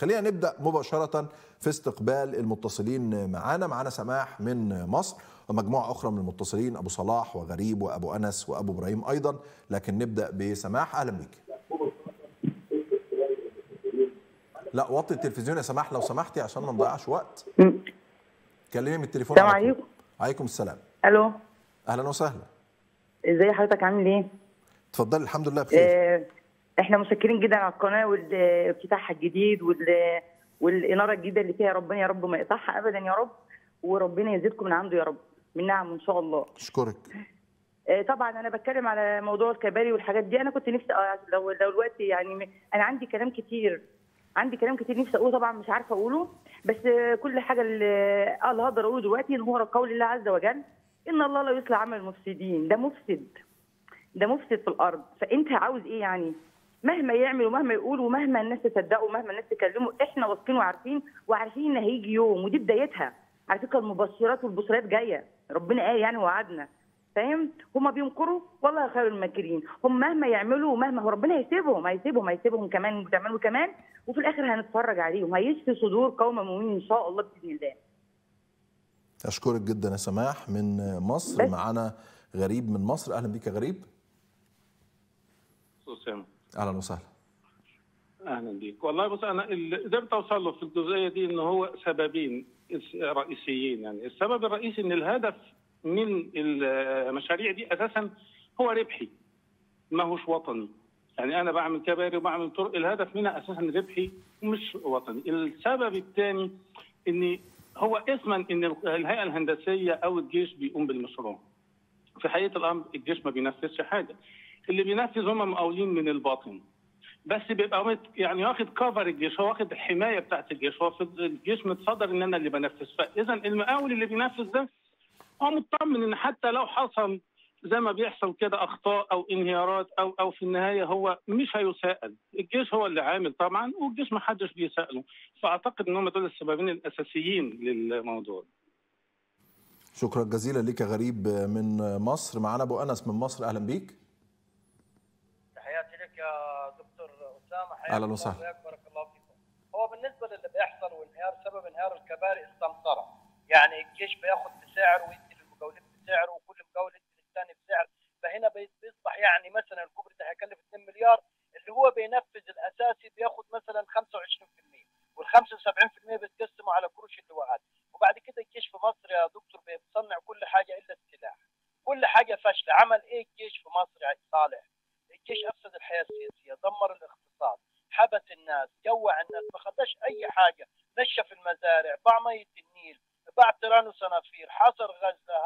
خلينا نبدأ مباشرة في استقبال المتصلين معانا سماح من مصر ومجموعة أخرى من المتصلين أبو صلاح وغريب وأبو أنس وأبو إبراهيم أيضا، لكن نبدأ بسماح. أهلا بيك. لا وطي التلفزيون يا سماح لو سمحتي عشان ما نضيعش وقت. كلمي من التليفون. السلام عليكم. عليكم السلام. الو. اهلا وسهلا. ازي حضرتك عامل ايه؟ اتفضلي. الحمد لله بخير. احنا مشكرين جدا على القناه وافتتاحها الجديد والاناره الجديده اللي فيها، ربنا يا رب ما يقطعها ابدا يا رب، وربنا يزيدكم من عنده يا رب من نعمه ان شاء الله. اشكرك. طبعا انا بتكلم على موضوع الكباري والحاجات دي، انا كنت نفسي لو الوقت يعني انا عندي كلام كتير نفسي اقوله، طبعا مش عارفه اقوله، بس كل حاجه اللي هقدر اقوله دلوقتي ان هو قول الله عز وجل ان الله لا يصلح عمل المفسدين. ده مفسد في الارض، فانت عاوز ايه يعني؟ مهما يعمل ومهما يقول ومهما الناس تصدقه ومهما الناس تكلمه، احنا واثقين وعارفين ان هيجي يوم، ودي بدايتها على فكره. المبشرات والبشرات جايه، ربنا قال يعني وعدنا، فاهم؟ هم بينكروا والله خير الماكرين، هم مهما يعملوا ومهما هو ربنا هيسيبهم كمان وتعملوا كمان، وفي الاخر هنتفرج عليهم، هيشفي صدور قوم مؤمنين ان شاء الله باذن الله. اشكرك جدا يا سماح من مصر. معانا غريب من مصر. اهلا بيك يا غريب. اهلا وسهلا. اهلا بيك. والله بص، انا اللي قدرت اوصل له في الجزئيه دي ان هو سببين رئيسيين، يعني السبب الرئيسي ان الهدف من المشاريع دي اساسا هو ربحي، ما هوش وطني. يعني انا بعمل كباري وبعمل طرق، الهدف منها اساسا ربحي ومش وطني. السبب الثاني ان هو اسما ان الهيئه الهندسيه او الجيش بيقوم بالمشروع. في حقيقه الامر الجيش ما بينفذش حاجه، اللي بينفذ هم مقاولين من الباطن، بس بيبقى يعني واخد كفر الجيش، هو واخد الحمايه بتاعت الجيش، هو الجيش متصدر ان انا اللي بنفذ. فاذا المقاول اللي بينفذ ده هو مطمن ان حتى لو حصل زي ما بيحصل كده اخطاء او انهيارات او في النهايه هو مش هيساءل، الجيش هو اللي عامل طبعا، والجيش ما حدش بيساله. فاعتقد ان هم دول السببين الاساسيين للموضوع. شكرا جزيلا ليك يا غريب من مصر. معانا ابو انس من مصر. اهلا بيك. تحياتي لك يا دكتور اسامه. اهلا وسهلا. بارك الله فيكم. هو بالنسبه للي بيحصل وانهيار سبب انهيار الكباري السمطره، يعني الجيش بياخد بسعر ويدي للمقاولين بسعر، وكل مقاول ثاني بسعر، فهنا بيصبح يعني مثلا الكوبري ده هيكلف 2 مليار، اللي هو بينفذ الاساسي بياخد مثلا 25%، وال 75% بتقسمه على قروش اللواءات، وبعد كده الجيش في مصر يا دكتور بيصنع كل حاجه الا السلاح. كل حاجه فاشله، عمل ايه الجيش في مصر يا صالح؟ الجيش افسد الحياه السياسيه، دمر الاقتصاد، حبس الناس، جوع الناس، ما خدش اي حاجه، نشف المزارع، باع ميه النيل، باع تيران وصنافير، حاصر غزه،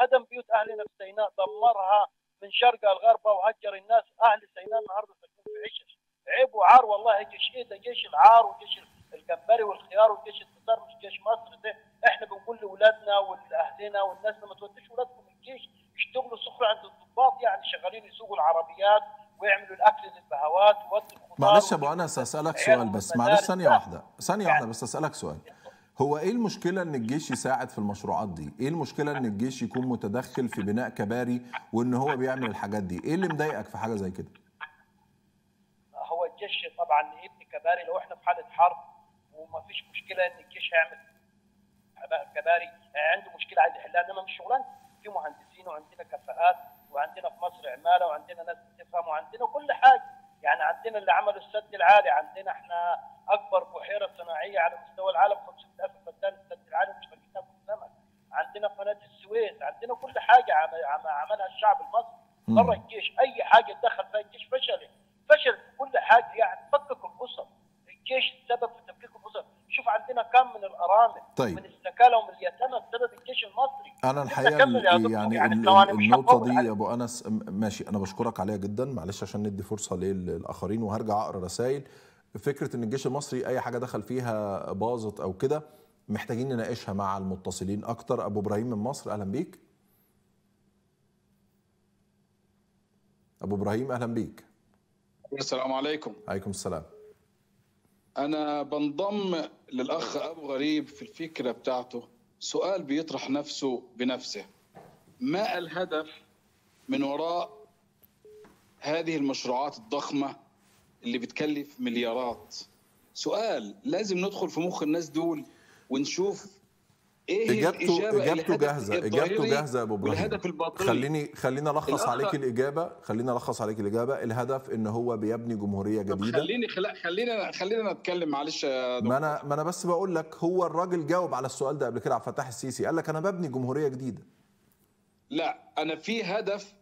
هدم بيوت اهلنا في سيناء، دمرها من شرقها لغربها، وهجر الناس. اهل سيناء النهارده ساكنين في عشش، عيب وعار والله. جيش ايه ده؟ جيش العار وجيش الجمبري والخيار وجيش التتار، مش جيش مصر ده. احنا بنقول لاولادنا واهلنا والناس ما توديش اولادكم الجيش، يشتغلوا سخرة عند الضباط، يعني شغالين يسوقوا العربيات ويعملوا الاكل للبهوات ويودوا الخضار. معلش يا ابو انس هسالك سؤال بس، معلش ثانية واحدة بس اسالك سؤال. هو ايه المشكلة ان الجيش يساعد في المشروعات دي؟ ايه المشكلة ان الجيش يكون متدخل في بناء كباري وان هو بيعمل الحاجات دي؟ ايه اللي مضايقك في حاجة زي كده؟ هو الجيش طبعا يبني كباري لو احنا في حالة حرب، ومفيش مشكلة ان الجيش يعمل كباري، عنده مشكلة عايز يحلها، انما مش شغلانة. في مهندسين وعندنا كفاءات، وعندنا في مصر عمالة، وعندنا ناس بتفهم، وعندنا كل حاجة، يعني عندنا اللي عملوا السد العالي، عندنا احنا اكبر بحيره صناعيه على مستوى العالم، 5000 فدان السد العالي، مش فاكرينها كل سمك، عندنا قناه السويس، عندنا كل حاجه عملها الشعب المصري. بره الجيش اي حاجه اتدخل فيها الجيش فشل في كل حاجه، يعني فكك الاسر، الجيش سبب في تفكيك الاسر. شوف عندنا كم من الارامل، طيب، من السكالة ومن اليتامى بسبب الجيش المصري. انا الحقيقه يعني النقطه دي يا ابو انس ماشي، انا بشكرك عليها جدا، معلش عشان ندي فرصه للاخرين وهرجع اقرا رسائل. فكره ان الجيش المصري اي حاجه دخل فيها باظت او كده محتاجين نناقشها مع المتصلين اكتر. ابو ابراهيم من مصر. اهلا بيك. ابو ابراهيم اهلا بيك. السلام عليكم. عليكم السلام. انا بنضم للاخ ابو غريب في الفكره بتاعته. سؤال بيطرح نفسه بنفسه، ما الهدف من وراء هذه المشروعات الضخمه اللي بتكلف مليارات سؤال لازم ندخل في مخ الناس دول ونشوف ايه اجابته جاهزه. اجابته جاهزه يا ابو ابراهيم. خلينا الخص عليك الاجابه. الهدف ان هو بيبني جمهوريه جديده. خلينا نتكلم معلش. ما انا بس بقول لك، هو الراجل جاوب على السؤال ده قبل كده. عبد الفتاح السيسي قال لك انا ببني جمهوريه جديده. لا انا في هدف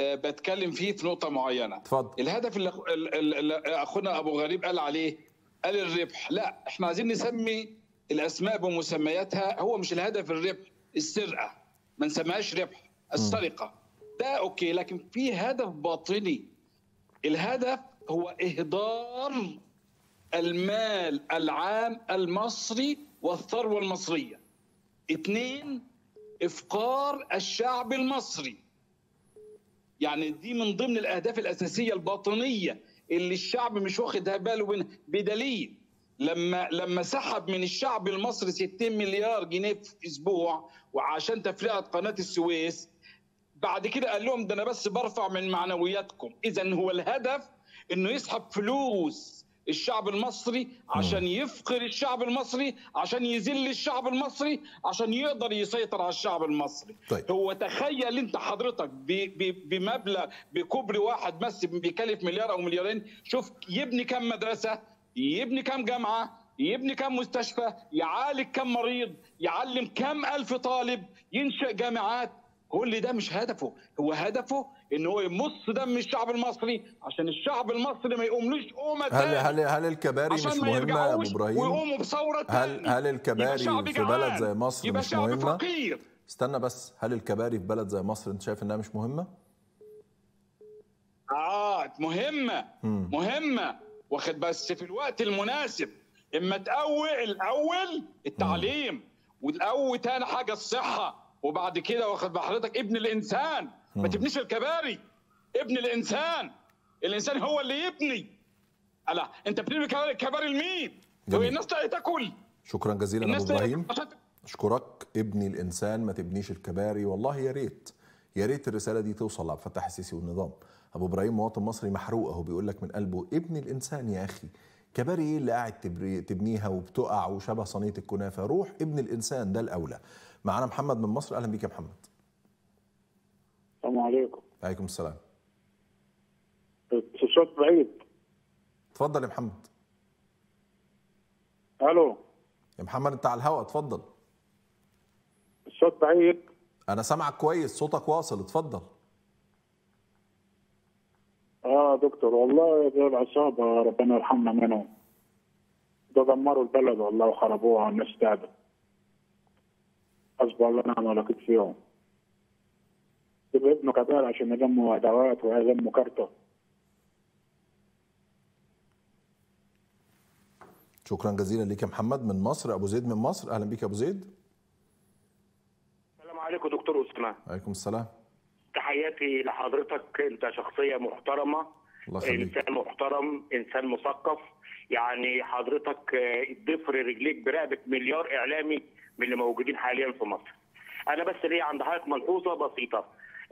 بتكلم فيه في نقطه معينه. اتفضل. الهدف اللي اخونا ابو غريب قال عليه، قال الربح. لا احنا عايزين نسمي الاسماء بمسمياتها. هو مش الهدف الربح، السرقه ما نسميهاش ربح، السرقه ده اوكي، لكن في هدف باطني. الهدف هو اهدار المال العام المصري والثروه المصريه. اثنين، افقار الشعب المصري. يعني دي من ضمن الاهداف الاساسيه الباطنيه اللي الشعب مش واخد باله منها، بدليل لما سحب من الشعب المصري 60 مليار جنيه في اسبوع وعشان تفرقه قناه السويس، بعد كده قال لهم ده انا بس برفع من معنوياتكم. اذا هو الهدف انه يسحب فلوس الشعب المصري عشان يفقر الشعب المصري، عشان يذل الشعب المصري، عشان يقدر يسيطر على الشعب المصري. طيب. هو تخيل انت حضرتك بمبلغ بكوبري واحد بس بيكلف مليار او مليارين، شوف يبني كم مدرسه، يبني كم جامعة، يبني كم مستشفى، يعالج كم مريض، يعلم كم ألف طالب، ينشأ جامعات. كل ده مش هدفه. هو هدفه إن هو يمص دم الشعب المصري عشان الشعب المصري ما يقوملوش قومة تاني. هل الكباري مش مهمة يا أبو إبراهيم؟ ويقوموا بثورة تاني. هل الكباري في بلد زي مصر يبقى مش شعب مهمة؟ فقير. استنى بس، هل الكباري في بلد زي مصر أنت شايف إنها مش مهمة؟ مهمة. مهمة. واخد بس في الوقت المناسب. اما تقوي الاول التعليم، والاول تاني حاجه الصحه، وبعد كده واخد بحضرتك ابن الانسان. ما تبنيش الكباري، ابن الانسان. الانسان هو اللي يبني. لا انت بتبني الكباري لمين؟ والناس تاكل. شكرا جزيلا ابو ابراهيم، اشكرك. ابني الانسان، ما تبنيش الكباري. والله يا ريت يا ريت الرساله دي توصل لعبد الفتاح السيسي والنظام. ابو ابراهيم مواطن مصري محروق اهو، بيقول لك من قلبه ابن الانسان يا اخي. كباري ايه اللي قاعد تبنيها وبتقع وشبه صينيه الكنافه؟ روح ابن الانسان، ده الاولى. معانا محمد من مصر. اهلا بيك يا محمد. السلام عليكم. وعليكم السلام. الصوت بعيد. اتفضل يا محمد. الو يا محمد، انت على الهواء، اتفضل. الصوت بعيد. انا سامعك كويس، صوتك واصل، اتفضل. دكتور والله دول عصابه ربنا يرحمنا منهم، ده دمروا البلد والله وخربوها، والناس تعبت. حسبي الله ونعم الوكيل فيهم. يبقى ابنه كبار عشان يلموا ادوات ويلموا كارته. شكرا جزيلا ليك يا محمد من مصر. ابو زيد من مصر. اهلا بيك يا ابو زيد. السلام عليكم دكتور اسامه. وعليكم السلام. تحياتي لحضرتك، انت شخصيه محترمه، انسان محترم، انسان مثقف. يعني حضرتك ضفر رجليك برقبه مليار اعلامي من اللي موجودين حاليا في مصر. انا بس ليه عند حضرتك ملحوظه بسيطه.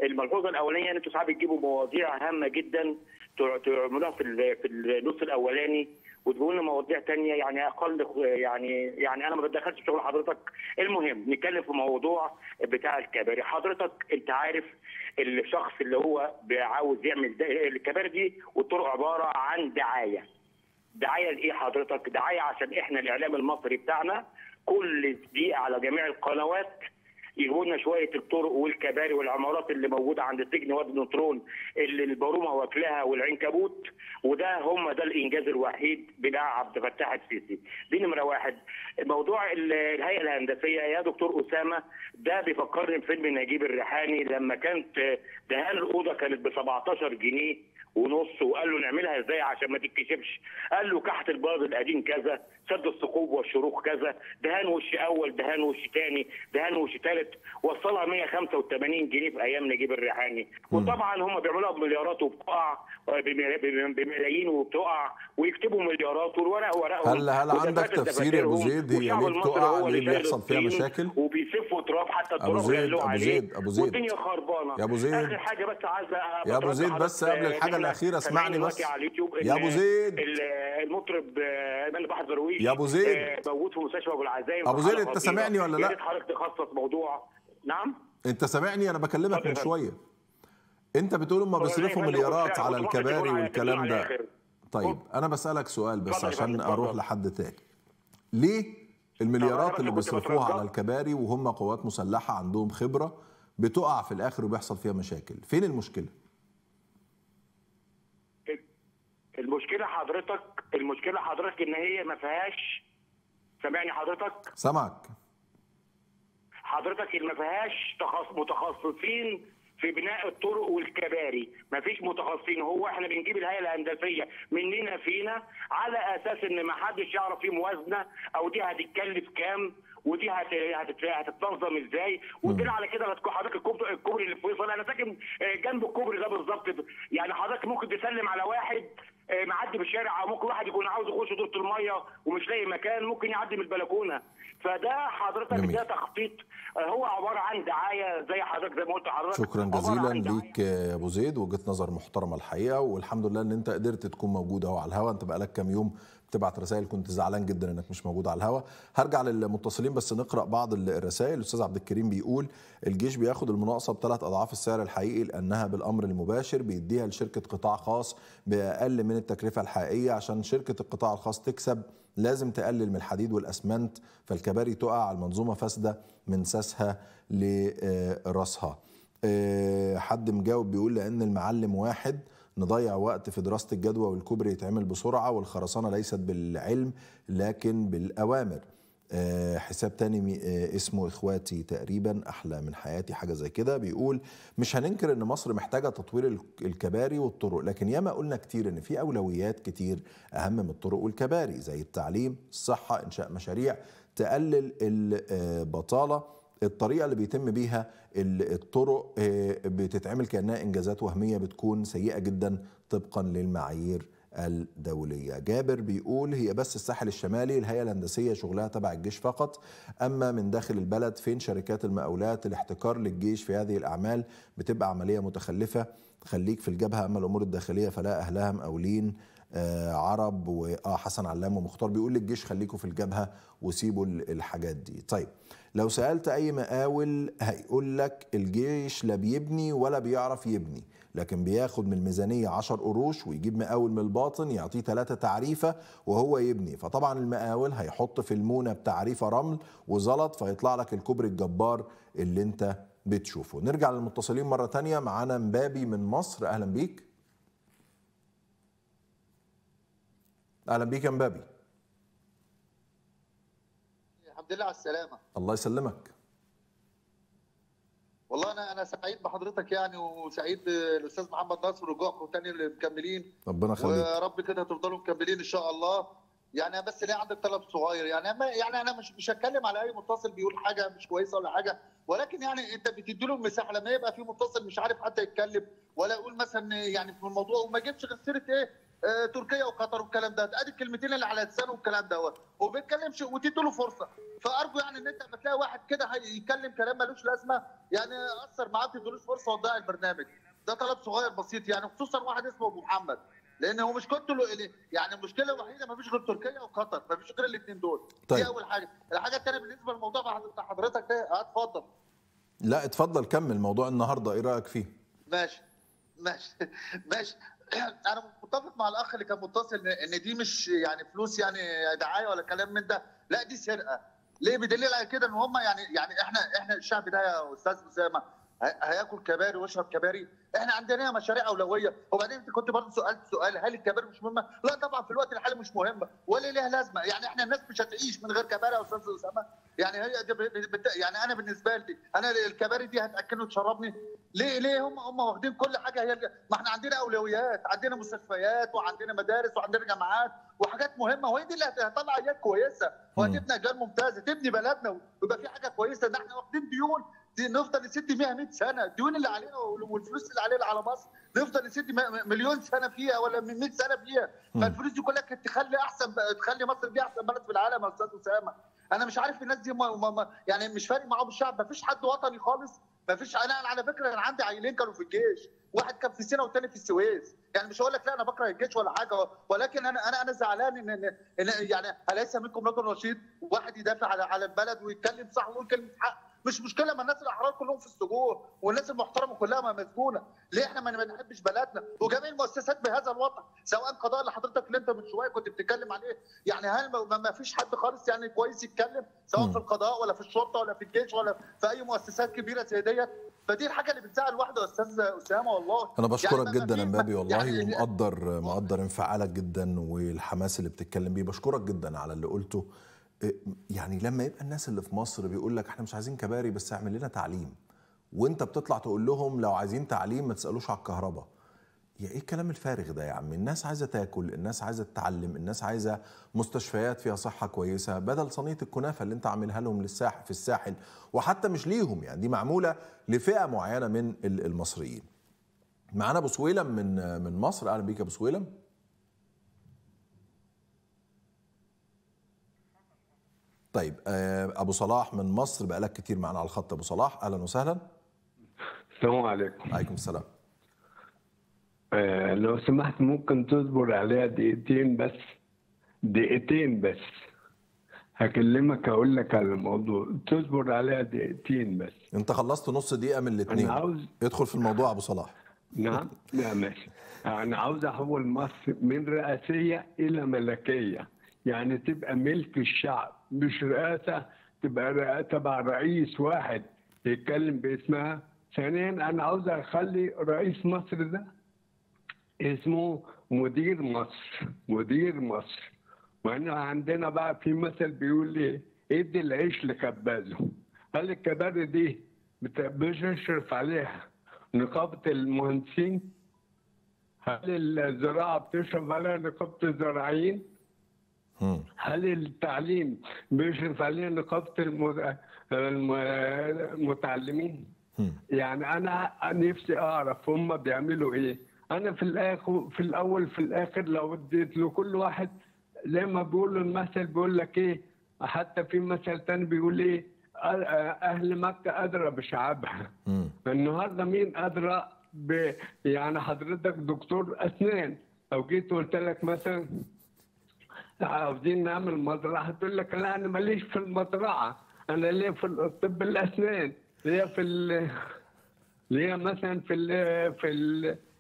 الملحوظه الاولانيه ان انتوا ساعات بتجيبوا مواضيع هامه جدا تعملوها في النص الاولاني وتقولوا لنا مواضيع ثانيه يعني اقل، يعني انا ما بتدخلش في شغل حضرتك. المهم نتكلم في موضوع بتاع الكباري. حضرتك انت عارف الشخص اللي هو عاوز يعمل الكباري دي، والطرق عباره عن دعايه. دعايه لايه حضرتك؟ دعايه عشان احنا الاعلام المصري بتاعنا كل دقيقه على جميع القنوات يجيبوا لنا شويه الطرق والكباري والعمارات اللي موجوده عند سجن وادي النطرون اللي البارومه واكلها والعنكبوت، وده هم ده الانجاز الوحيد بتاع عبد الفتاح السيسي. دي نمره واحد. موضوع الهيئه الهندسيه يا دكتور اسامه، ده بيفكرني بفيلم نجيب الريحاني لما كانت دهان الاوضه كانت ب 17 جنيه ونص، وقال له نعملها ازاي عشان ما تتكشفش؟ قال له كحت الباب القديم كذا، سد الثقوب والشروخ كذا، دهان وش اول، دهان وش ثاني، دهان وش ثالث، وصلها 185 جنيه في ايام نجيب الريحاني. وطبعا هم بيعملوها بمليارات وبتقع بملايين وبتقع، ويكتبوا مليارات والورق ورق. هل عندك تفسير يا ابو زيد هي ليه بتقع؟ ليه بيحصل فيها مشاكل؟ وبيسفوا تراب حتى التراب غلوا عليه، والدنيا خربانه. يا ابو زيد، اخر حاجه بس عايز يا ابو زيد، بس قبل الحاجه الأخيرة اسمعني بس يا أبو زيد. المطرب مال بحر درويش يا أبو زيد موجود في مستشفى أبو العزايم. أبو زيد أنت سامعني ولا لا؟ حضرتك تخصص موضوع. نعم أنت سامعني، أنا بكلمك من شوية. أنت بتقول هما بيصرفوا مليارات على الكباري والكلام ده. طيب أنا بسألك سؤال بس عشان أروح لحد تاني. ليه المليارات اللي بيصرفوها على الكباري وهم قوات مسلحة عندهم خبرة بتقع في الآخر وبيحصل فيها مشاكل؟ فين المشكلة؟ المشكلة حضرتك، إن هي ما فيهاش، سامعني حضرتك؟ سامعك. حضرتك ما فيهاش متخصصين في بناء الطرق والكباري، مفيش متخصصين. هو احنا بنجيب الهيئه الهندسيه مننا فينا على اساس ان ما حدش يعرف فيه موازنه او دي هتتكلف كام ودي هتتنظم ازاي، وبناء على كده حضرتك الكوبري اللي في فيصل، انا ساكن جنب الكوبري ده بالظبط، يعني حضرتك ممكن تسلم على واحد معدي بالشارع، او ممكن واحد يكون عاوز يخش دوره الميه ومش لاقي مكان ممكن يعدي من البلكونه. فده حضرتك ده تخطيط هو عباره عن دعايه زي حضرتك ما قلت لحضرتك. شكرا جزيلا ليك يا ابو زيد، وجهه نظر محترمه الحقيقه، والحمد لله ان انت قدرت تكون موجود اهو على الهوا. انت بقالك كام يوم بتبعت رسائل، كنت زعلان جدا انك مش موجود على الهوا. هرجع للمتصلين بس نقرا بعض الرسائل. الاستاذ عبد الكريم بيقول الجيش بياخد المناقصه بثلاث اضعاف السعر الحقيقي لانها بالامر المباشر بيديها لشركه قطاع خاص باقل من التكلفه الحقيقيه، عشان شركه القطاع الخاص تكسب لازم تقلل من الحديد والاسمنت، فالكباري تقع على المنظومه فاسده من ساسها لراسها. حد مجاوب بيقول لان المعلم واحد نضيع وقت في دراسة الجدوى والكوبري يتعمل بسرعة، والخرسانة ليست بالعلم لكن بالأوامر. حساب تاني اسمه إخواتي تقريبا أحلى من حياتي حاجة زي كده بيقول مش هننكر إن مصر محتاجة تطوير الكباري والطرق، لكن ياما قلنا كتير إن في أولويات كتير أهم من الطرق والكباري زي التعليم، الصحة، إنشاء مشاريع تقلل البطالة. الطريقة اللي بيتم بيها الطرق بتتعمل كأنها إنجازات وهمية بتكون سيئة جدا طبقا للمعايير الدولية. جابر بيقول هي بس الساحل الشمالي الهيئة الهندسية شغلها تبع الجيش فقط، أما من داخل البلد فين شركات المقاولات؟ الاحتكار للجيش في هذه الأعمال بتبقى عملية متخلفة، خليك في الجبهة، أما الأمور الداخلية فلا أهلها مقاولين عرب حسن علام ومختار. بيقول للجيش خليكوا في الجبهة وسيبوا الحاجات دي. طيب لو سألت أي مقاول هيقول لك الجيش لا بيبني ولا بيعرف يبني، لكن بياخد من الميزانية 10 قروش ويجيب مقاول من الباطن يعطيه 3 تعريفة وهو يبني، فطبعا المقاول هيحط في المونة بتعريفة رمل وزلط فيطلع لك الكوبري الجبار اللي انت بتشوفه. نرجع للمتصلين مرة تانية. معانا إمبابي من مصر، أهلا بيك. أهلا بيك يا إمبابي. الحمد لله على السلامة. الله يسلمك. والله أنا سعيد بحضرتك يعني، وسعيد بالأستاذ محمد ناصر ورجوعكم تاني اللي مكملين. ربنا يخليك. ويا رب كده تفضلوا مكملين إن شاء الله. يعني بس ليه عندك طلب صغير يعني أنا مش هتكلم على أي متصل بيقول حاجة مش كويسة ولا حاجة، ولكن يعني أنت بتدي له المساحة لما يبقى في متصل مش عارف حتى يتكلم ولا يقول مثلا يعني في الموضوع وما يجيبش غير سيرة إيه؟ تركيا وقطر والكلام ده، ادي الكلمتين اللي على لسانه والكلام دوت، وما بيتكلمش وتديله فرصه، فارجو يعني ان انت لما تلاقي واحد كده هيتكلم كلام ملوش لازمه يعني اثر معاه ما تديلوش فرصه وتضيع البرنامج، ده طلب صغير بسيط يعني، خصوصا واحد اسمه ابو محمد، لان هو مش كنت له يعني المشكله الوحيده ما فيش غير تركيا وقطر، ما فيش غير الاثنين دول. طيب دي اول حاجه، الحاجه الثانيه بالنسبه للموضوع بتاع حضرتك ده اتفضل. لا اتفضل كمل موضوع النهارده، ايه رايك فيه؟ ماشي ماشي ماشي. أنا متفق مع الأخ اللي كان متصل إن دي مش يعني فلوس يعني دعاية ولا كلام من ده، لا دي سرقة. ليه؟ بدليل على كده إن هم يعني إحنا الشعب ده يا أستاذ أسامة هياكل كباري ويشرب كباري، إحنا عندنا مشاريع أولوية، وبعدين أنت كنت برضه سألت سؤال هل الكباري مش مهمة؟ لا طبعًا في الوقت الحالي مش مهمة ولا ليها لازمة، يعني إحنا الناس مش هتعيش من غير كباري يا أستاذ أسامة، يعني هي دي يعني أنا بالنسبة لي أنا الكباري دي هتأكلني وتشربني. ليه هم واخدين كل حاجه؟ هي ما احنا عندنا اولويات، عندنا مستشفيات وعندنا مدارس وعندنا جامعات وحاجات مهمه، وهي دي اللي هتطلع ايام كويسه وهتبني اجيال ممتازه تبني بلدنا ويبقى في حاجه كويسه. ده احنا واخدين ديون دي نفضل نسد فيها 100 سنه، الديون اللي علينا والفلوس اللي علينا على مصر نفضل نسد مليون سنه فيها ولا من 100 سنه فيها، فالفلوس دي كلها كانت تخلي مصر دي احسن بلد في العالم يا استاذ اسامه. انا مش عارف الناس دي يعني مش فارق معاهم الشعب، ما فيش حد وطني خالص مفيش عناء. على فكره انا عندي عيلين كانوا في الجيش، واحد كان في سينا والثاني في السويس، يعني مش هقول لك لا انا بكره الجيش ولا حاجه، ولكن انا زعلان إن يعني اليس منكم رجل رشيد واحد يدافع على البلد ويتكلم صح ويقول كلمه حق. مش مشكله ما الناس الاحرار كلهم في السجون والناس المحترمه كلها ما مسجونه، ليه احنا ما بنحبش بلدنا وجميع المؤسسات بهذا الوضع، سواء قضاء اللي حضرتك اللي انت من شويه كنت بتتكلم عليه، يعني هل ما فيش حد خالص يعني كويس يتكلم سواء في القضاء ولا في الشرطه ولا في الجيش ولا في اي مؤسسات كبيره زي ديت؟ فدي الحاجه اللي بتزعل الواحد يا استاذ اسامه. والله انا بشكرك يعني جدا امبابي والله، يعني ومقدر انفعالك جدا والحماس اللي بتتكلم بيه، بشكرك جدا على اللي قلته. يعني لما يبقى الناس اللي في مصر بيقول لك احنا مش عايزين كباري بس اعمل لنا تعليم، وانت بتطلع تقول لهم لو عايزين تعليم ما تسالوش على الكهرباء، يا ايه الكلام الفارغ ده يا عم؟ الناس عايزه تاكل، الناس عايزه تتعلم، الناس عايزه مستشفيات فيها صحه كويسه بدل صينيه الكنافه اللي انت عاملها لهم في الساحل، وحتى مش ليهم يعني، دي معموله لفئه معينه من المصريين. معانا ابو سويلم من مصر، اهلا بيك يا ابو سويلم. طيب ابو صلاح من مصر بقالك كتير معانا على الخط. ابو صلاح اهلا وسهلا. السلام عليكم. وعليكم السلام. لو سمحت ممكن تصبر عليها دقيقتين بس؟ دقيقتين بس هكلمك اقول لك على الموضوع، تصبر عليها دقيقتين بس. انت خلصت نص دقيقه من الاثنين، عاوز ادخل في الموضوع ابو صلاح. نعم لا ماشي. انا عاوز احول مصر من رئاسيه الى ملكيه، يعني تبقى ملك الشعب، مش رئاسه تبقى رئاسه تبع رئيس واحد يتكلم باسمها. ثانيا انا عاوز اخلي رئيس مصر ده اسمه مدير مصر، مدير مصر. واحنا عندنا بقى في مثل بيقول لي ادي العيش لكبازه، هل الكباري دي بنشرف عليها نقابه المهندسين؟ هل الزراعه بتشرف عليها نقابه الزراعيين؟ هل التعليم بيشرف عليه نقابه المتعلمين؟ يعني انا نفسي اعرف هم بيعملوا ايه. انا في الاول لو اديت لكل واحد زي ما بيقولوا المثل بيقول لك ايه، حتى في مثل ثاني بيقول ايه، اهل مكه ادرى بشعبها. النهارده مين ادرى يعني حضرتك دكتور اسنان لو جيت وقلت لك مثلا عاوزين نعمل مزرعه تقول لك لا انا ماليش في المزرعه، انا ليا في طب الاسنان، ليا ليا مثلا في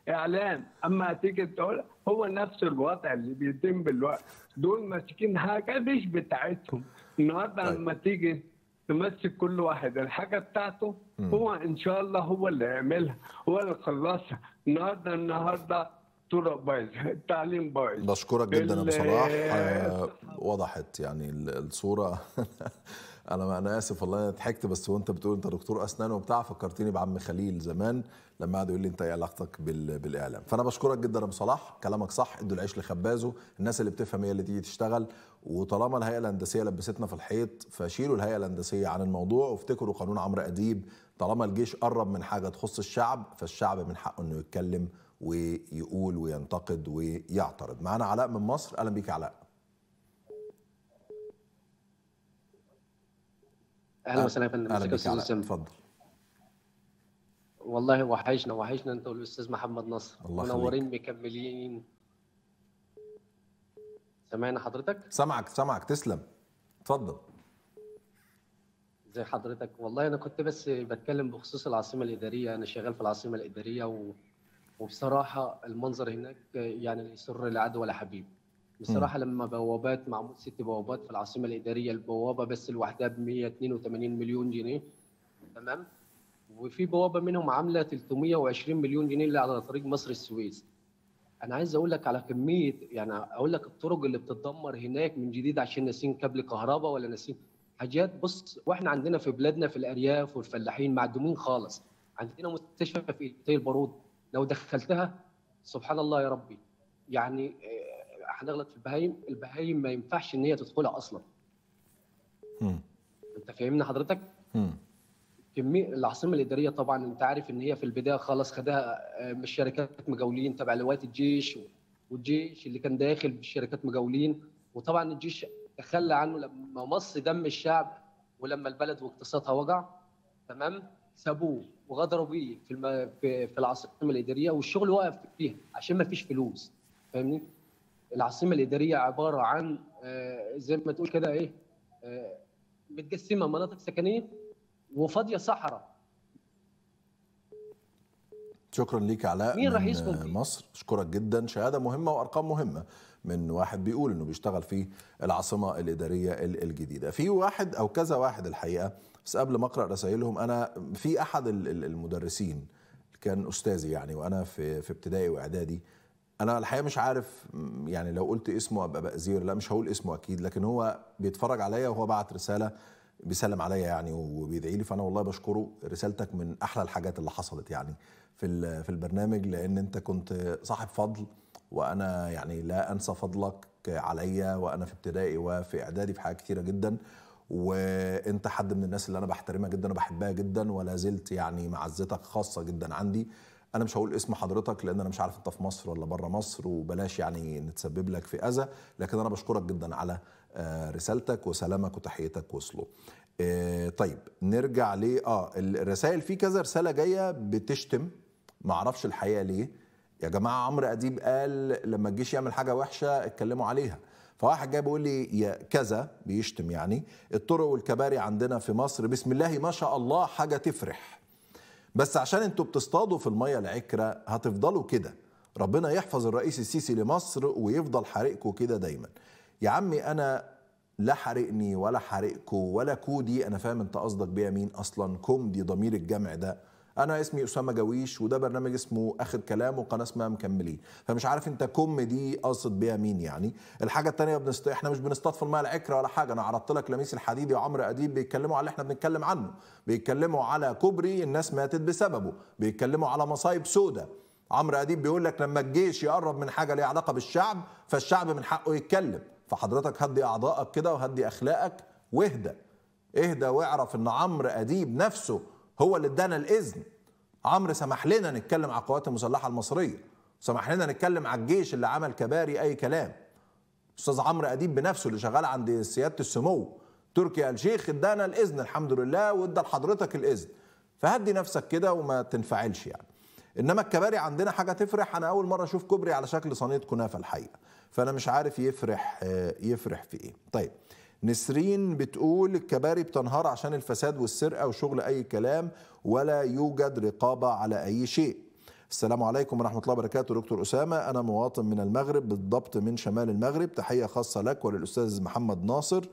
الاعلام. اما هتيجي تقول هو نفس الوضع اللي بيتم بالوقت، دول ماسكين حاجه مش بتاعتهم. النهارده لما تيجي تمسك كل واحد الحاجه بتاعته هو ان شاء الله هو اللي هيعملها، هو اللي خلصها. النهارده التعليم بايظ. بشكرك جدا يا ابو صلاح، وضحت يعني الصوره. انا اسف والله انا ضحكت، بس وانت بتقول انت دكتور اسنان وبتاع فكرتني بعم خليل زمان لما قعد يقول لي انت ايه علاقتك بالاعلام. فانا بشكرك جدا يا ابو صلاح، كلامك صح، ادوا العيش لخبازه، الناس اللي بتفهم هي اللي تيجي تشتغل، وطالما الهيئه الهندسيه لبستنا في الحيط فشيلوا الهيئه الهندسيه عن الموضوع، وافتكروا قانون عمرو اديب، طالما الجيش قرب من حاجه تخص الشعب فالشعب من حقه انه يتكلم ويقول وينتقد ويعترض. معانا علاء من مصر، اهلا بيك يا علاء. اهلا وسهلا يا فندم. ازيك يا استاذ؟ اتفضل. والله وحشنا انت والاستاذ محمد ناصر، منورين مكملين. سامعنا حضرتك؟ سامعك تسلم، اتفضل. زي حضرتك والله انا كنت بس بتكلم بخصوص العاصمه الاداريه، انا شغال في العاصمه الاداريه وبصراحة المنظر هناك يعني لا يسر لا عدو ولا حبيب. بصراحة لما بوابات معمول 6 بوابات في العاصمة الإدارية، البوابة بس لوحدها ب 182 مليون جنيه تمام، وفي بوابة منهم عاملة 320 مليون جنيه اللي على طريق مصر السويس. أنا عايز أقول لك على كمية، يعني أقول لك الطرق اللي بتتدمر هناك من جديد عشان ناسين كابل كهرباء ولا ناسين حاجات. بص، وإحنا عندنا في بلادنا في الأرياف والفلاحين معدومين خالص، عندنا مستشفى في زي البارود لو دخلتها سبحان الله يا ربي، يعني هنغلط في البهايم، البهايم ما ينفعش ان هي تدخلها اصلا. انت فاهمني حضرتك؟ كمية العاصمه الاداريه طبعا انت عارف ان هي في البدايه خالص خدها من الشركات مجاولين تبع لواءات الجيش، والجيش اللي كان داخل بالشركات مجاولين، وطبعا الجيش تخلى عنه لما مصر دم الشعب ولما البلد واقتصادها وجع تمام. سابوه وغدروا بيه في العاصمه الاداريه، والشغل وقف فيها عشان ما فيش فلوس، فاهمني؟ العاصمه الاداريه عباره عن زي ما تقول كده ايه، متقسمه مناطق سكنيه وفاضيه صحراء. شكرا ليك علاء من مصر، اشكرك جدا. شهاده مهمه وارقام مهمه من واحد بيقول انه بيشتغل في العاصمه الاداريه الجديده. في واحد او كذا واحد الحقيقه، بس قبل ما اقرا رسائلهم، انا في احد المدرسين كان استاذي يعني، وانا في ابتدائي واعدادي، انا الحقيقه مش عارف يعني، لو قلت اسمه ابقى بأزير، لا مش هقول اسمه اكيد، لكن هو بيتفرج عليا وهو بعت رساله بيسلم عليا يعني وبيدعي لي، فانا والله بشكره، رسالتك من احلى الحاجات اللي حصلت يعني في البرنامج، لان انت كنت صاحب فضل، وانا يعني لا انسى فضلك عليا وانا في ابتدائي وفي اعدادي في حاجات كثيره جدا، وانت حد من الناس اللي انا بحترمها جدا وبحبها جدا، ولا زلت يعني معزتك خاصه جدا عندي. انا مش هقول اسم حضرتك لان انا مش عارف انت في مصر ولا بره مصر، وبلاش يعني نتسبب لك في اذى، لكن انا بشكرك جدا على رسالتك وسلامك وتحيتك وصلوا. طيب نرجع ليه الرسائل، في كذا رساله جايه بتشتم، معرفش الحقيقه ليه يا جماعه. عمرو أديب قال لما الجيش يعمل حاجه وحشه اتكلموا عليها، فواحد جاي بيقول لي يا كذا بيشتم يعني، الطرق والكباري عندنا في مصر بسم الله ما شاء الله حاجه تفرح، بس عشان انتوا بتصطادوا في الميه العكره هتفضلوا كده، ربنا يحفظ الرئيس السيسي لمصر ويفضل حارقكوا كده دايما. يا عمي انا لا حارقني ولا حارقكوا ولا كودي، انا فاهم انت قصدك بيا مين اصلا، كومدي ضمير الجمع ده. أنا اسمي أسامة جاويش وده برنامج اسمه آخر كلام وقناة اسمها مكملين، فمش عارف أنت كم دي قصد بيها مين يعني. الحاجة التانية إحنا مش بنصطاد في المية العكرة ولا حاجة، أنا عرضت لك لميس الحديدي وعمرو أديب بيتكلموا على اللي إحنا بنتكلم عنه، بيتكلموا على كوبري الناس ماتت بسببه، بيتكلموا على مصايب سودة. عمرو أديب بيقول لك لما الجيش يقرب من حاجة ليها علاقة بالشعب فالشعب من حقه يتكلم، فحضرتك هدي أعضائك كده وهدي أخلاقك واهدى اهدى، واعرف إن عمرو أديب نفسه هو اللي ادانا الاذن. عمرو سمح لنا نتكلم على القوات المسلحه المصريه، سمح لنا نتكلم على الجيش اللي عمل كباري اي كلام. استاذ عمرو اديب بنفسه اللي شغال عند سياده السمو تركي الشيخ ادانا الاذن الحمد لله، وادى لحضرتك الاذن، فهدي نفسك كده وما تنفعلش يعني. انما الكباري عندنا حاجه تفرح، انا اول مره اشوف كوبري على شكل صينيه كنافه الحقيقه، فانا مش عارف يفرح في ايه. طيب نسرين بتقول الكباري بتنهار عشان الفساد والسرقة وشغل أي كلام، ولا يوجد رقابة على أي شيء. السلام عليكم ورحمة الله وبركاته دكتور أسامة، أنا مواطن من المغرب بالضبط من شمال المغرب، تحية خاصة لك وللأستاذ محمد ناصر،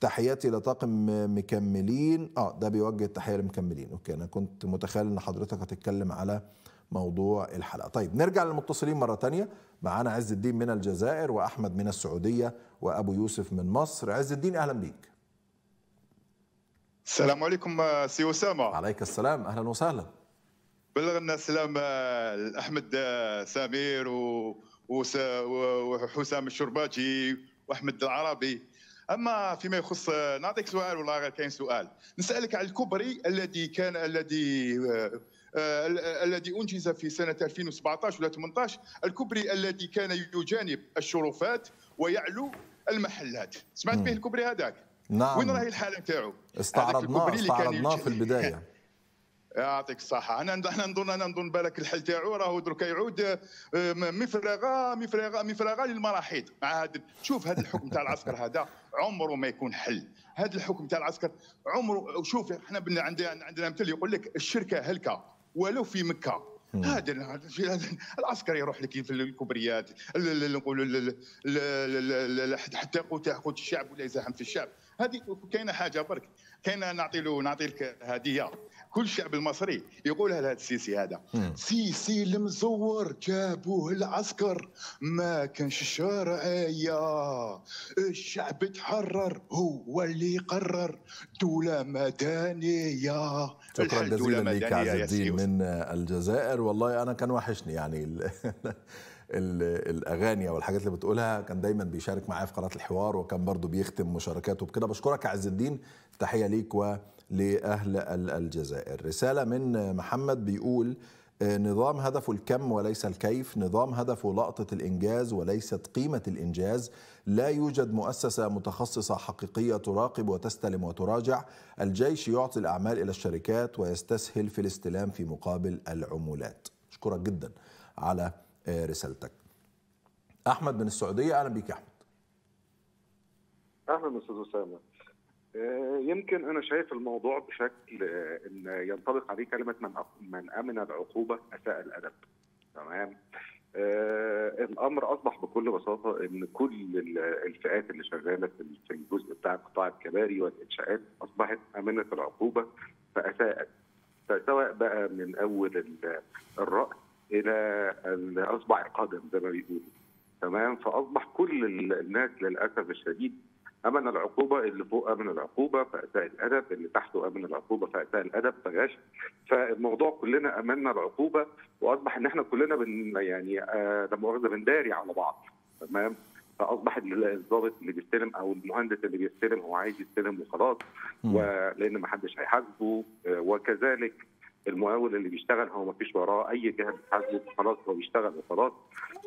تحياتي لطاقم مكملين. ده بيوجه التحية لمكملين، أوكي أنا كنت متخيل إن حضرتك هتتكلم على موضوع الحلقة. طيب نرجع للمتصلين مرة تانية، معانا عز الدين من الجزائر وأحمد من السعودية وأبو يوسف من مصر. عز الدين أهلا بيك. السلام عليكم سي أسامة. عليك السلام، أهلا وسهلا. بلغنا السلام لأحمد سمير وحسام الشرباجي وأحمد العربي. أما فيما يخص نعطيك سؤال، والله غير كاين سؤال، نسألك على الكوبري الذي أنجز في سنة 2017 ولا 18، الكوبري الذي كان يجانب الشرفات ويعلو المحلات، سمعت به الكوبري هذاك؟ نعم. وين راهي الحالة نتاعو؟ استعرضناه في البداية. يعطيك الصحة، أنا نظن بالك الحل تاعو راهو درك يعود مفرغة للمراحيض مع هذا. شوف هذا الحكم تاع العسكر هذا عمره ما يكون حل، هذا الحكم تاع العسكر عمره. شوف احنا عندنا مثل يقول لك الشركة هلكة ولو في مكة. هذا العسكر يروح لك في الكوبريات نقولوا حتى يقود الشعب ولا يزاحم في الشعب. هذه كاينه حاجه برك، كاينه نعطي لك هديه، كل الشعب المصري يقولها لهذا السيسي هذا. سيسي المزور جابوه العسكر، ما كانش الشرعيه، الشعب تحرر هو اللي قرر، دوله مدنيه. شكرا جزيلا لك عز الدين من الجزائر، والله انا كان وحشني يعني الاغاني او الحاجات اللي بتقولها، كان دايما بيشارك معايا في قناه الحوار، وكان برضو بيختم مشاركاته بكده. بشكرك يا عز الدين، تحيه ليك ولاهل الجزائر. رساله من محمد بيقول نظام هدفه الكم وليس الكيف، نظام هدفه لقطة الإنجاز وليست قيمة الإنجاز. لا يوجد مؤسسة متخصصة حقيقية تراقب وتستلم وتراجع. الجيش يعطي الأعمال إلى الشركات ويستسهل في الاستلام في مقابل العمولات. أشكرك جدا على رسالتك. أحمد من السعودية، أهلا بك يا أحمد. أهلا أستاذ أسامة. يمكن أنا شايف الموضوع بشكل إن ينطبق عليه كلمة من أمن العقوبة أساء الأدب. تمام. الأمر أصبح بكل بساطة إن كل الفئات اللي شغالة في الجزء بتاع قطاع الكباري والإنشاءات أصبحت أمنة العقوبة فأساءت، سواء بقى من أول الرأس إلى أصبع القدم زي ما بيقولوا. تمام. فأصبح كل الناس للأسف الشديد أمن العقوبة، اللي فوق أمن العقوبة فأساء الأدب، اللي تحته أمن العقوبة فأساء الأدب فغش. فالموضوع كلنا أمنا العقوبة، وأصبح إن إحنا كلنا يعني لا مؤاخذة بنداري على بعض. تمام. فأصبح الضابط اللي بيستلم أو المهندس اللي بيستلم هو عايز يستلم وخلاص، ولأن ما حدش هيحاسبه، وكذلك المقاول اللي بيشتغل هو ما فيش وراه اي جهه بتحاسبه، خلاص هو بيشتغل وخلاص.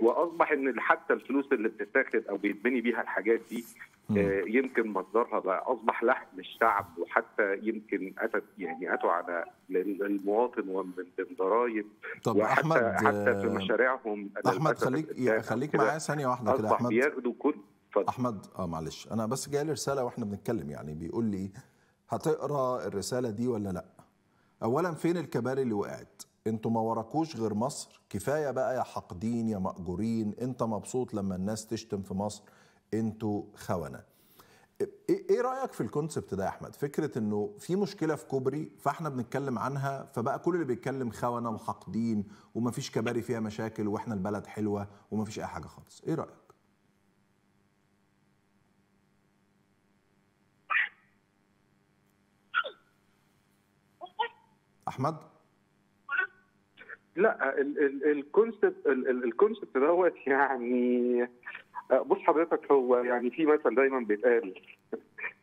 واصبح ان حتى الفلوس اللي بتتاخد او بيتبني بيها الحاجات دي يمكن مصدرها بقى اصبح لحم الشعب، وحتى يمكن اتوا على المواطن ومن ضرايب. طب احمد، حتى في مشاريعهم احمد خليك معايا ثانيه واحده كده. احمد بياخدوا كل احمد معلش انا بس جاي لي رساله واحنا بنتكلم، يعني بيقول لي هتقرا الرساله دي ولا لا؟ أولا فين الكباري اللي وقعت؟ انتوا ما وراكوش غير مصر. كفاية بقى يا حاقدين يا مأجورين. انت مبسوط لما الناس تشتم في مصر، انتوا خونة. ايه رأيك في الكونسبت ده يا أحمد؟ فكرة انه في مشكلة في كوبري فاحنا بنتكلم عنها، فبقى كل اللي بيتكلم خونة وحاقدين ومفيش كباري فيها مشاكل واحنا البلد حلوة ومفيش أي حاجة خالص. ايه رأيك؟ أحمد؟ لا، الكونسبت دوت يعني بص حضرتك، هو يعني في مثل دايما بيتقال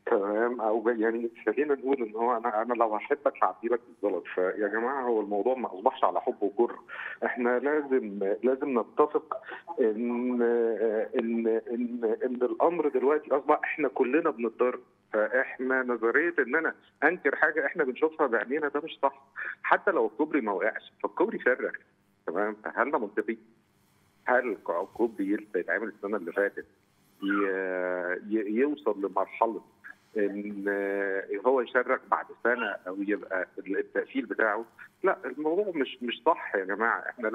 تمام، او يعني خلينا نقول ان هو انا لو هحبك هعديلك بالظبط. فيا جماعه هو الموضوع ما اصبحش على حب وكره، احنا لازم نتفق ان ان ان ان الامر دلوقتي اصبح احنا كلنا بنضطر. فاحنا نظريه ان انا انكر حاجه احنا بنشوفها بعينينا ده مش صح، حتى لو الكوبري ما وقعش فالكوبري فرخ. تمام. فهل ده منطقي؟ هل الكوبري اللي اتعمل السنه اللي فاتت يوصل لمرحله ان هو يشرك بعد سنه او يبقى التقفيل بتاعه؟ لا، الموضوع مش صح يا جماعه. احنا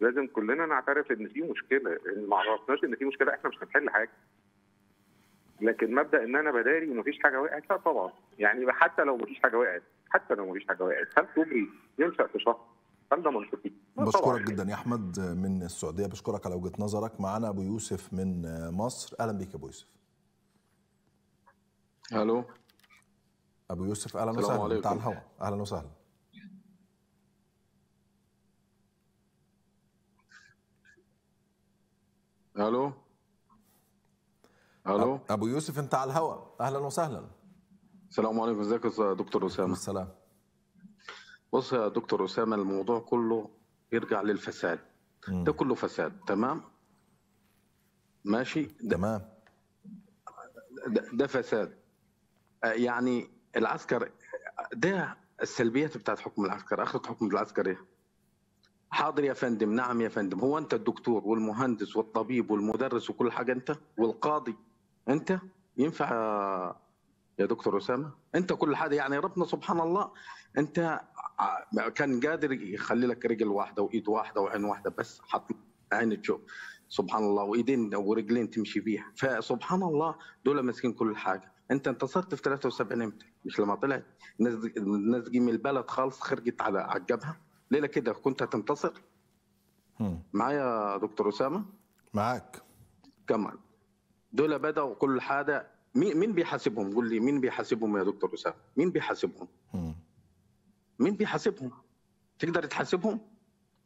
لازم كلنا نعترف ان في مشكله، ان ما عرفناش ان في مشكله احنا مش هنحل حاجه. لكن مبدا ان انا بداري ومفيش حاجه وقعت، لا طبعا. يعني حتى لو مفيش حاجه وقعت هل كوبري ينشأ في شهر؟ هل ده منطقي؟ بشكرك جدا يا احمد من السعوديه، بشكرك على وجهه نظرك. معانا ابو يوسف من مصر، اهلا بيك يا ابو يوسف. الو ابو يوسف، اهلا وسهلا، بتاع الهوا، اهلا وسهلا. الو ابو يوسف، انت على الهوا، اهلا وسهلا. السلام عليكم، ازيك يا دكتور اسامه؟ السلام. بص يا دكتور اسامه، الموضوع كله يرجع للفساد. ده كله فساد. تمام ماشي، تمام. ده فساد. يعني العسكر ده السلبيات بتاعت حكم العسكر. اخذت حكم العسكر ايه؟ حاضر يا فندم، نعم يا فندم. هو انت الدكتور والمهندس والطبيب والمدرس وكل حاجه انت والقاضي انت ينفع يا دكتور اسامه؟ انت كل حاجه. يعني ربنا سبحان الله انت كان قادر يخلي لك رجل واحده وايد واحده وعين واحده بس، حط عين تشوف سبحان الله، وايدين ورجلين تمشي بيها. فسبحان الله دول ماسكين كل حاجه. انت انتصرت في 73 امتى؟ مش لما طلعت الناس من البلد خالص خرجت على عجبها ليله كده كنت هتنتصر؟ معايا يا دكتور اسامه؟ معاك. كمان دول بداوا كل حاجه. مين بيحاسبهم؟ قول لي مين بيحاسبهم يا دكتور اسامه؟ مين بيحاسبهم؟ تقدر تحاسبهم؟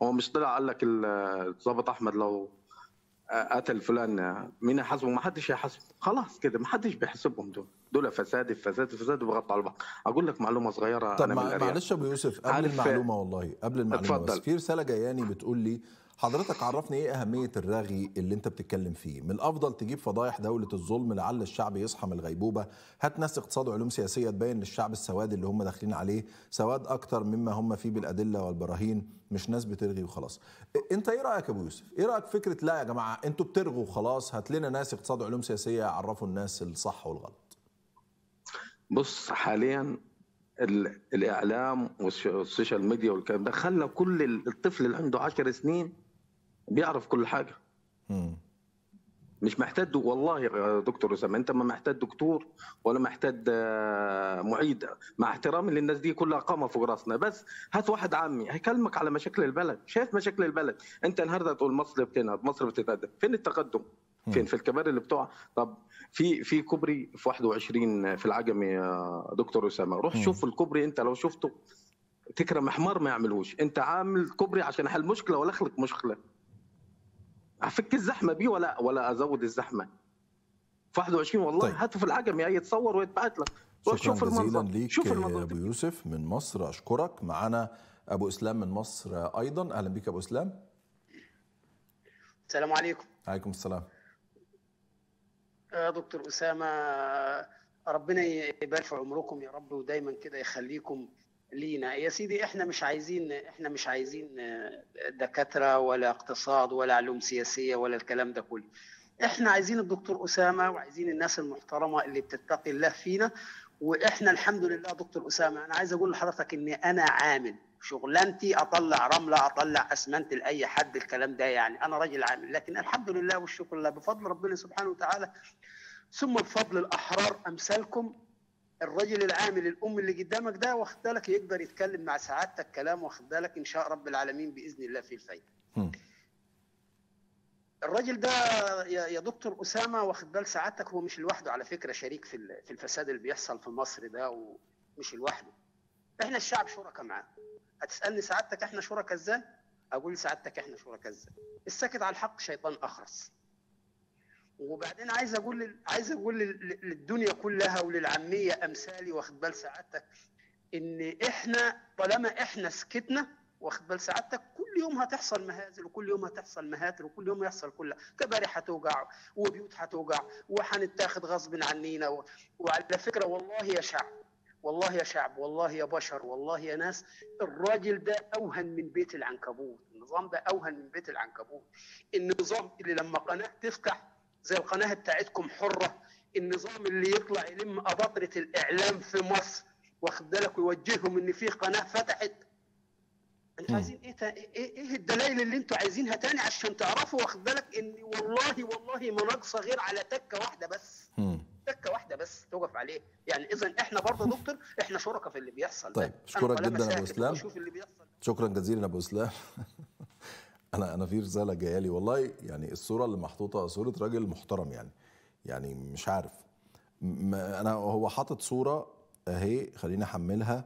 هو مش طلع قال لك الضابط احمد لو قتل فلان مين هيحاسبه؟ ما حدش هيحاسبه، خلاص كده ما حدش بيحاسبهم دول. دول فساد الفساد الفساد وبغطوا على بعض. اقول لك معلومه صغيره. طب انا معلش يا ابو يوسف قبل المعلومه، والله قبل المعلومه اتفضل. بس في رساله جاياني بتقول لي حضرتك عرفني ايه اهميه الرغي اللي انت بتتكلم فيه، من الافضل تجيب فضايح دوله الظلم لعل الشعب يصحى من الغيبوبه، هات ناس اقتصاد وعلوم سياسيه تبين للشعب السواد اللي هم داخلين عليه، سواد اكتر مما هم فيه بالادله والبراهين، مش ناس بترغي وخلاص. انت ايه رايك يا ابو يوسف؟ ايه رايك فكره لا يا جماعه انتوا بترغوا خلاص، هات لنا ناس اقتصاد وعلوم سياسيه يعرفوا الناس الصح والغلط. بص، حاليا الاعلام والسوشيال ميديا والكلام ده خلى كل الطفل اللي عنده 10 سنين بيعرف كل حاجه. مش محتاج، والله يا دكتور اسامه انت ما محتاج دكتور ولا محتاج معيد، مع احترامي للناس دي كلها قامه فوق راسنا، بس هات واحد عامي هيكلمك على مشاكل البلد، شايف مشاكل البلد. انت النهارده تقول مصر بتنهض، مصر بتتقدم، فين التقدم؟ فين؟ في الكباري اللي بتوع. طب في كوبري في 21 في العجمي يا دكتور اسامه، روح شوف الكوبري، انت لو شفته تكرم حمار ما يعملوش. انت عامل كوبري عشان احل مشكله ولا اخلق مشكله؟ افك الزحمه بيه ولا ازود الزحمه. في 21 والله طيب. هاته في العجمي اي يتصور ويتبعت لك. شوف المنظر، شوف المنظر. ابو يوسف من مصر اشكرك. معانا ابو اسلام من مصر ايضا، اهلا بيك ابو اسلام. السلام عليكم. وعليكم السلام. دكتور اسامه ربنا يبارك في عمركم يا رب، ودايما كده يخليكم لينا يا سيدي. احنا مش عايزين دكاتره ولا اقتصاد ولا علوم سياسيه ولا الكلام ده كله. احنا عايزين الدكتور اسامه وعايزين الناس المحترمه اللي بتتقي الله فينا. واحنا الحمد لله دكتور اسامه، انا عايز اقول لحضرتك ان انا عامل شغلانتي، اطلع رمله اطلع اسمنت لاي حد، الكلام ده يعني انا راجل عامل. لكن الحمد لله والشكر لله بفضل ربنا سبحانه وتعالى ثم بفضل الاحرار امثالكم، الراجل العامل الام اللي قدامك ده واخد بالك يقدر يتكلم مع سعادتك كلام واخد بالك ان شاء رب العالمين باذن الله في الفايده. الراجل ده يا دكتور اسامه واخد بال سعادتك هو مش لوحده على فكره، شريك في الفساد اللي بيحصل في مصر ده، ومش لوحده. احنا الشعب شركاء معاه. هتسالني سعادتك احنا شركاء ازاي؟ اقول سعادتك احنا شركاء ازاي؟ الساكت على الحق شيطان اخرس. وبعدين عايز اقول للدنيا كلها وللعاميه امثالي واخد بال سعادتك ان احنا طالما احنا سكتنا واخد بال سعادتك كل يوم هتحصل مهازل، وكل يوم هتحصل مهاتل، وكل يوم هيحصل كلها كباري هتوجع وبيوت هتوجع وهنتاخد غصب عنينا. وعلى فكره والله يا شعب، والله يا شعب، والله يا بشر، والله يا ناس، الراجل ده أوهن من بيت العنكبوت، النظام ده أوهن من بيت العنكبوت. النظام اللي لما قناة تفتح زي القناة بتاعتكم حرة، النظام اللي يطلع يلم أبطرة الإعلام في مصر واخد بالك ويوجههم إن في قناة فتحت. أنتوا عايزين إيه الدلائل اللي أنتوا عايزينها تاني عشان تعرفوا واخد بالك إن والله ما ناقصة غير على تكة واحدة بس. تكه واحده بس توقف عليه. يعني اذا احنا برضه دكتور احنا شركاء في اللي بيحصل. طيب اشكرك جدا ابو اسلام، شكرا جزيلا ابو اسلام. انا في رساله جايه لي، والله يعني الصوره اللي محطوطه صوره راجل محترم، يعني مش عارف هو حاطط صوره اهي، خليني احملها،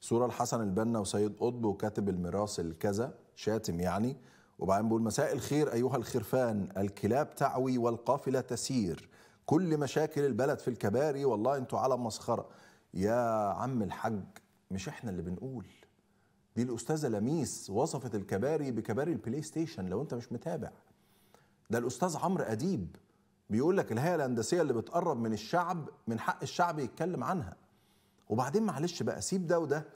صوره الحسن البنا وسيد قطب وكاتب الميراث الكذا شاتم يعني، وبعدين بيقول مساء الخير ايها الخرفان، الكلاب تعوي والقافله تسير، كل مشاكل البلد في الكباري، والله انتوا على مسخره. يا عم الحاج مش احنا اللي بنقول، دي الاستاذه لميس وصفت الكباري بكباري البلاي ستيشن لو انت مش متابع. ده الاستاذ عمرو أديب بيقول لك الهيئه الهندسيه اللي بتقرب من الشعب من حق الشعب يتكلم عنها. وبعدين معلش بقى سيب ده وده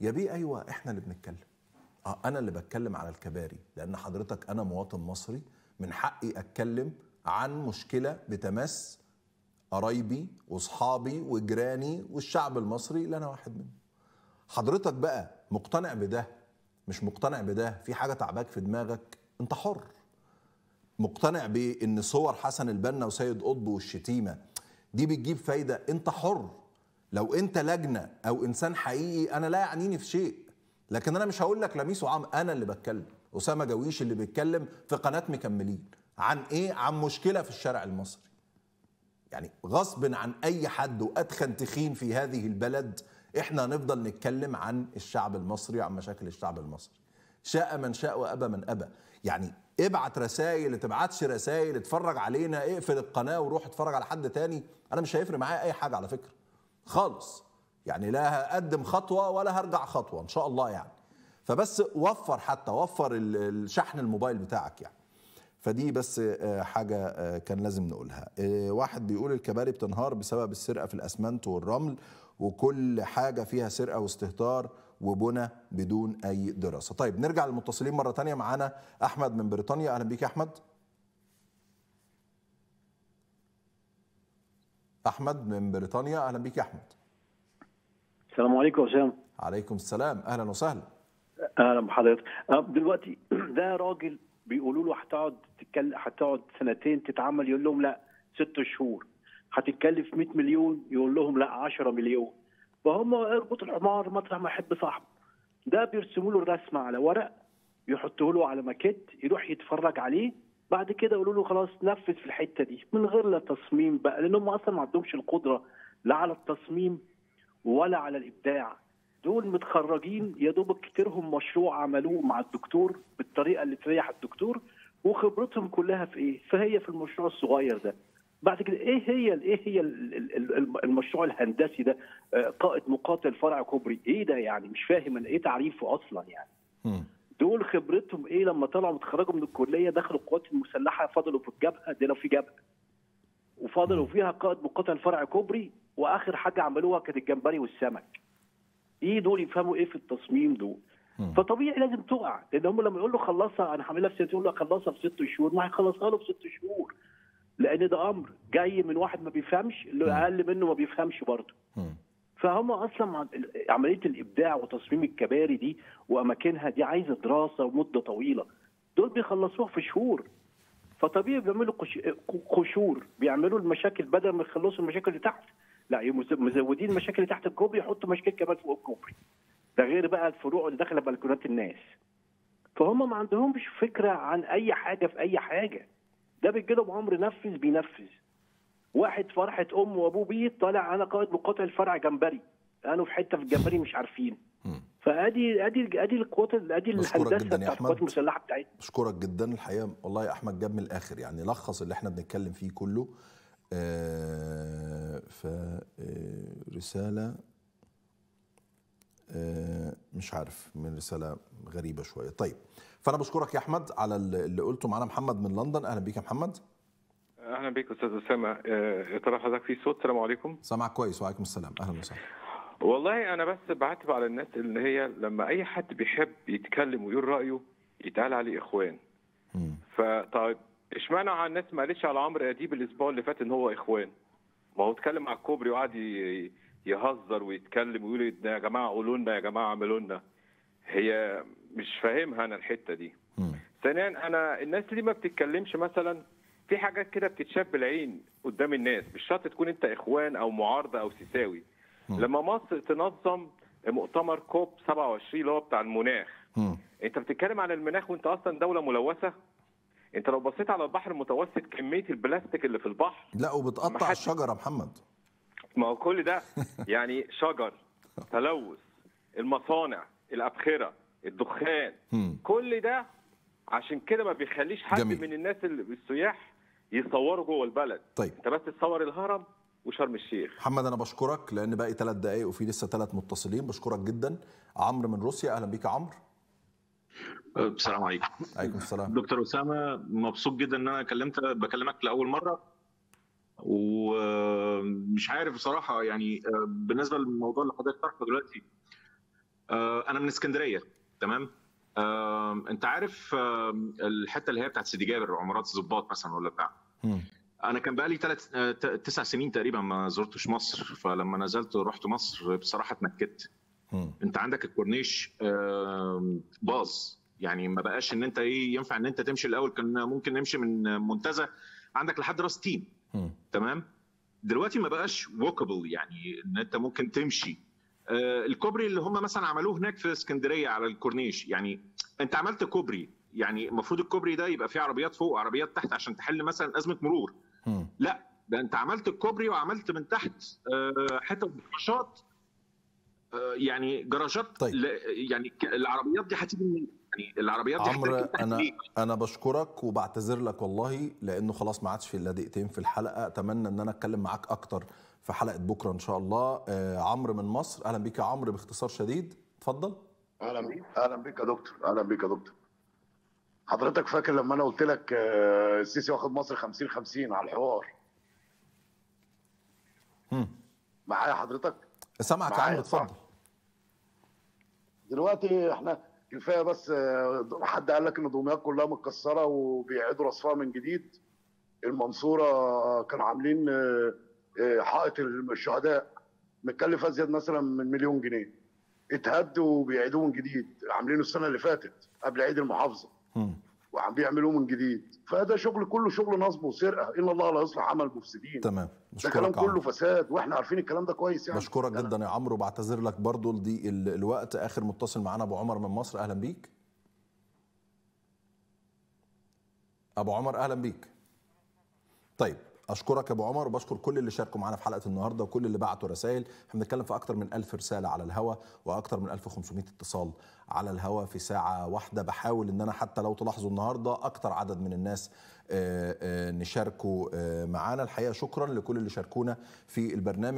يا بيه. ايوه احنا اللي بنتكلم، انا اللي بتكلم على الكباري لان حضرتك انا مواطن مصري من حقي اتكلم عن مشكلة بتمس قرايبي واصحابي وجيراني والشعب المصري اللي أنا واحد منه. حضرتك بقى مقتنع بده مش مقتنع بده، في حاجة تعباك في دماغك أنت حر. مقتنع بإن صور حسن البنا وسيد قطب والشتيمة دي بتجيب فايدة، أنت حر. لو أنت لجنة أو إنسان حقيقي أنا لا يعنيني في شيء، لكن أنا مش هقول لك لميس وعم، أنا اللي بتكلم، أسامة جاويش اللي بيتكلم في قناة مكملين عن ايه؟ عن مشكله في الشارع المصري. يعني غصب عن اي حد وادخن تخين في هذه البلد احنا هنفضل نتكلم عن الشعب المصري وعن مشاكل الشعب المصري. شاء من شاء وابى من ابى. يعني ابعت رسائل، اتبعتش رسائل، اتفرج علينا، اقفل القناه وروح اتفرج على حد تاني، انا مش هيفرق معايا اي حاجه على فكره خالص، يعني لا هقدم خطوه ولا هرجع خطوه ان شاء الله يعني. فبس وفر، حتى وفر الشحن الموبايل بتاعك يعني. فدي بس حاجه كان لازم نقولها. واحد بيقول الكباري بتنهار بسبب السرقه في الاسمنت والرمل، وكل حاجه فيها سرقه واستهتار وبنى بدون اي دراسه. طيب نرجع للمتصلين مره ثانيه. معانا احمد من بريطانيا، اهلا بيك يا احمد. احمد من بريطانيا، اهلا بيك يا احمد. السلام عليكم يا اسامه. عليكم السلام، اهلا وسهلا. اهلا بحضرتك. دلوقتي ده راجل بيقولوا له هتقعد سنتين تتعمل، يقول لهم لا 6 شهور. هتتكلف 100 مليون يقول لهم لا 10 مليون. فهم اربط الحمار مطرح ما يحب صاحبه. ده بيرسموا له الرسمه على ورق، يحطوه له على ماكيت، يروح يتفرج عليه، بعد كده يقولوا له خلاص نفذ في الحته دي من غير لا تصميم بقى، لان هم اصلا ما عندهمش القدره لا على التصميم ولا على الابداع. دول متخرجين يا دوب كتيرهم مشروع عملوه مع الدكتور بالطريقه اللي تريح الدكتور، وخبرتهم كلها في ايه؟ فهي في المشروع الصغير ده. بعد كده ايه هي المشروع الهندسي ده؟ قائد مقاتل فرع كوبري، ايه ده يعني؟ مش فاهم ايه تعريفه اصلا يعني. دول خبرتهم ايه لما طلعوا اتخرجوا من الكليه؟ دخلوا القوات المسلحه، فضلوا في الجبهه دي لو في جبهه، وفضلوا فيها قائد مقاتل فرع كوبري، واخر حاجه عملوها كانت الجمبري والسمك. ايه دول يفهموا ايه في التصميم دول؟ فطبيعي لازم تقع، لان هم لما يقول له خلصها انا هعملها في سنتين، يقول له خلصها في 6 شهور، ما هيخلصها له في 6 شهور. لان ده امر جاي من واحد ما بيفهمش، اللي اقل منه ما بيفهمش برضه. فهم اصلا عمليه الابداع وتصميم الكباري دي واماكنها دي عايزه دراسه ومده طويله. دول بيخلصوها في شهور. فطبيعي بيعملوا قشور، بيعملوا المشاكل بدل ما يخلصوا المشاكل اللي تحت، لا مزودين المشاكل اللي تحت الكوبري، يحطوا مشاكل كمان فوق الكوبري. ده غير بقى الفروع اللي داخله بلكونات الناس. فهم ما عندهمش فكره عن اي حاجه في اي حاجه. ده بيجيلهم عمر نفذ بينفذ. واحد فرحه امه وابوه بيه طالع انا قائد مقاتل فرع جمبري، انا في حته في الجمبري مش عارفين. فادي ادي ادي القوات ادي الهندسه بتاعت القوات المسلحه بتاعتنا. بشكرك جدا الحقيقه والله يا احمد، جاب من الاخر يعني، لخص اللي احنا بنتكلم فيه كله. فرسالة مش عارف، من رسالة غريبة شوية. طيب فأنا بشكرك يا أحمد على اللي قلته. معانا محمد من لندن، أهلا بيك يا محمد. أهلا بيك أستاذ أسامة. يا ترى حضرتك في صوت؟ السلام عليكم. سامعك كويس. وعليكم السلام، أهلا وسهلا. والله أنا بس بعتب على الناس اللي هي لما أي حد بيحب يتكلم ويقول رأيه يتقال عليه إخوان. فطيب اشمعنى على الناس ما قالتش على عمرو أديب الاسبوع اللي فات ان هو اخوان؟ ما هو اتكلم على الكوبري وقعد يهزر ويتكلم ويقول يا جماعه قولوا لنا، يا جماعه اعملوا لنا. هي مش فاهمها انا الحته دي. ثانيا انا الناس دي ما بتتكلمش، مثلا في حاجات كده بتتشاف بالعين قدام الناس، مش شرط تكون انت اخوان او معارضه او سيساوي. لما مصر تنظم مؤتمر كوب 27 اللي هو بتاع المناخ، انت بتتكلم على المناخ وانت اصلا دوله ملوثه. انت لو بصيت على البحر المتوسط كميه البلاستيك اللي في البحر، لا وبتقطع الشجره محمد، ما هو كل ده يعني شجر، تلوث، المصانع، الابخره، الدخان، كل ده. عشان كده ما بيخليش حد جميل. من الناس السياح يصوروا جوه البلد. طيب انت بس تصور الهرم وشرم الشيخ. محمد انا بشكرك، لان باقي 3 دقائق وفي لسه 3 متصلين. بشكرك جدا. عمرو من روسيا، اهلا بيك يا عمرو. السلام عليكم. عليكم السلام. دكتور أسامة، مبسوط جدا ان انا بكلمك لاول مره، ومش عارف بصراحه يعني بالنسبه للموضوع اللي حضرتك طرحه دلوقتي. انا من اسكندريه، تمام. انت عارف الحته اللي هي بتاعت سيدي جابر، عمارات الضباط مثلا ولا بتاع. انا كان بقى لي 9 سنين تقريبا ما زرتش مصر، فلما نزلت ورحت مصر بصراحه اتنكدت. انت عندك الكورنيش باظ، يعني ما بقاش ان انت ينفع ان انت تمشي. الاول كان ممكن نمشي من منتزه عندك لحد راس تين، تمام. دلوقتي ما بقاش ووكابل، يعني ان انت ممكن تمشي. الكوبري اللي هم مثلا عملوه هناك في اسكندريه على الكورنيش، يعني انت عملت كوبري، يعني المفروض الكوبري ده يبقى فيه عربيات فوق وعربيات تحت عشان تحل مثلا ازمه مرور. لا ده انت عملت الكوبري وعملت من تحت حتت جراشات، يعني جراجات. طيب. يعني العربيات دي هتيجي يعني العربيات دي عمرو انا بشكرك وبعتذر لك والله، لانه خلاص ما عادش في الا دقيقتين في الحلقه. اتمنى ان انا اتكلم معاك اكتر في حلقه بكره ان شاء الله. عمرو من مصر، اهلا بيك يا عمرو باختصار شديد، اتفضل. اهلا بيك، اهلا بيك يا دكتور، اهلا بيك يا دكتور. حضرتك فاكر لما انا قلت لك السيسي واخد مصر 50-50 على الحوار؟ معايا حضرتك؟ سامعك يا عمرو، اتفضل. دلوقتي احنا كفايه بس حد قال لك ان دمياط كلها متكسره وبيعيدوا رصفها من جديد. المنصوره كانوا عاملين حائط الشهداء متكلف ازيد مثلا من 1,000,000 جنيه، اتهد وبيعيدوه من جديد، عاملينه السنه اللي فاتت قبل عيد المحافظه وعم بيعملوه من جديد. فده شغل كله شغل نصب وسرقه، ان الله لا يصلح عمل مفسدين. تمام، ده كلام كله فساد واحنا عارفين الكلام ده كويس يعني. بشكرك جدا يا عمرو وبعتذر لك برضو لضيق الوقت. اخر متصل معانا ابو عمر من مصر، اهلا بيك. ابو عمر اهلا بيك. طيب اشكرك ابو عمر وبشكر كل اللي شاركوا معانا في حلقه النهارده وكل اللي بعتوا رسائل. احنا بنتكلم في اكتر من 1000 رساله على الهوا واكتر من 1500 اتصال على الهوا في ساعه واحده. بحاول ان انا حتى لو تلاحظوا النهارده اكتر عدد من الناس نشاركوا معانا. الحقيقه شكرا لكل اللي شاركونا في البرنامج.